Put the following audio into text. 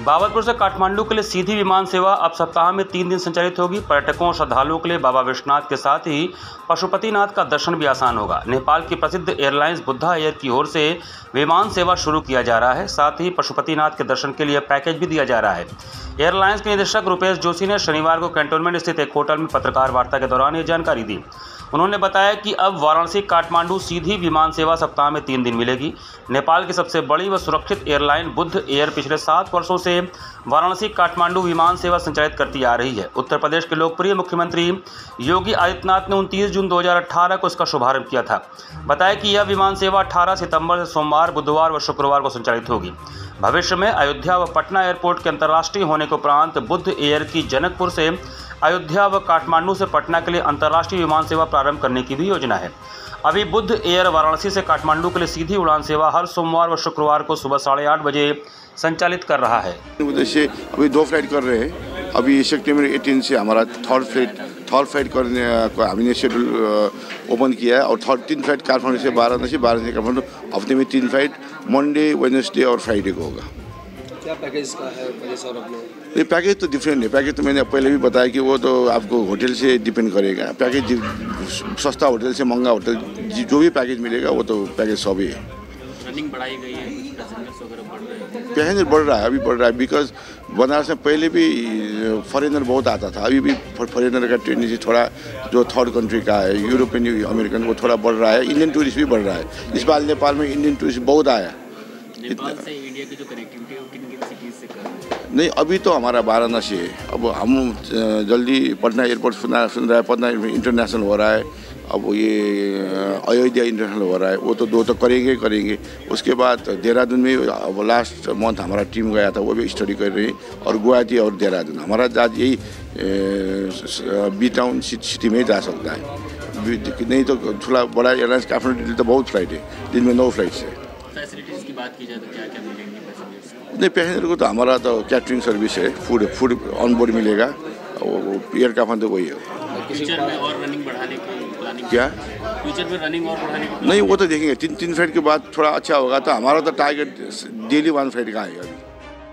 बाबापुर से काठमांडू के लिए सीधी विमान सेवा अब सप्ताह में 3 दिन संचालित होगी। पर्यटकों और श्रद्धालुओं के लिए बाबा विश्वनाथ के साथ ही पशुपतिनाथ का दर्शन भी आसान होगा। नेपाल की प्रसिद्ध एयरलाइंस बुद्ध एयर की ओर से विमान सेवा शुरू किया जा रहा है। साथ ही पशुपतिनाथ के दर्शन के लिए पैकेज भी दिया जा रहा है। एयरलाइंस के निदेशक रूपेश जोशी ने शनिवार को कैंटोनमेंट स्थित एक होटल में पत्रकार वार्ता के दौरान ये जानकारी दी। उन्होंने बताया कि अब वाराणसी काठमांडू सीधी विमान सेवा सप्ताह में 3 दिन मिलेगी। नेपाल की सबसे बड़ी व सुरक्षित एयरलाइन बुद्ध एयर पिछले 7 वर्षों से वाराणसी काठमांडू विमान सेवा संचालित करती आ रही है। उत्तर प्रदेश के लोकप्रिय मुख्यमंत्री योगी आदित्यनाथ ने 29 जून 2018 को इसका शुभारंभ किया था। बताया कि यह विमान सेवा 18 सितंबर से सोमवार, बुधवार व शुक्रवार को संचालित होगी। भविष्य में अयोध्या व पटना एयरपोर्ट के अंतर्राष्ट्रीय होने के उपरांत बुद्ध एयर की जनकपुर से अयोध्या व काठमांडू से पटना के लिए अंतर्राष्ट्रीय विमान सेवा प्रारंभ करने की भी योजना है। अभी बुद्ध एयर वाराणसी से काठमांडू के लिए सीधी उड़ान सेवा हर सोमवार व शुक्रवार को सुबह 8:30 बजे संचालित कर रहा है। उद्देश्य अभी 2 फ्लाइट कर रहे हैं। अभी सितंबर 18 से हमारा थर्ड फ्लाइट करने का हमने शेड्यूल ओपन किया है और 3 फ्लाइट काठमांडू से वाराणसी काठमांडू हफ्ते में 3 फ्लाइट मंडे, वेडनेसडे और फ्राइडे को होगा। क्या पैकेज का है? ये पैकेज तो डिफरेंट है। पैकेज तो मैंने पहले भी बताया कि वो तो आपको होटल से डिपेंड करेगा। पैकेज सस्ता होटल से महंगा होटल जो भी पैकेज मिलेगा वो तो पैकेज सभी है। रनिंग बढ़ाई गई है, पैसेंजर बढ़ रहा है, अभी बढ़ रहा है। बिकॉज बनारस में पहले भी फॉरेनर बहुत आता था, अभी भी फॉरेनर का ट्रेंड से थोड़ा जो थर्ड कंट्री का है, यूरोपियन अमेरिकन, वो थोड़ा बढ़ रहा है। इंडियन टूरिस्ट भी बढ़ रहा है। इस बार नेपाल में इंडियन टूरिस्ट बहुत आया। नेपाल से इंडिया की जो कनेक्टिविटी है वो किन-किन सिटीज से कर रहे हैं? नहीं, अभी तो हमारा वाराणसी है। अब हम जल्दी पटना एयरपोर्ट सुन रहा है, पटना इंटरनेशनल हो रहा है, अब ये अयोध्या इंटरनेशनल हो रहा है, वो तो 2 तो करेंगे। उसके बाद देहरादून में अब लास्ट मंथ हमारा टीम गया था, वो भी स्टडी कर रही है। और गुवाहाटी और देहरादून हमारा आज यही B टाउन सिटी में जा सकता है। नहीं तो थोड़ा बड़ा एयरलाइंस काफ़ी तो बहुत फ्लाइट है, दिन में 9 फ्लाइट्स है। फैसिलिटीज़ की बात की जाए तो क्या क्या मिलेंगी पैसेंजर्स को? नहीं, पैसेंजर को तो हमारा तो कैटरिंग सर्विस है, फूड ऑन बोर्ड मिलेगा। एयर का फन तो वही है। फ्यूचर में और रनिंग बढ़ाने की प्लानिंग क्या? फ्यूचर में रनिंग और बढ़ाने की नहीं, वो तो देखेंगे। 3 फ्लाइट के बाद थोड़ा अच्छा होगा। तो हमारा तो टारगेट डेली 1 फ्लाइट का आएगा।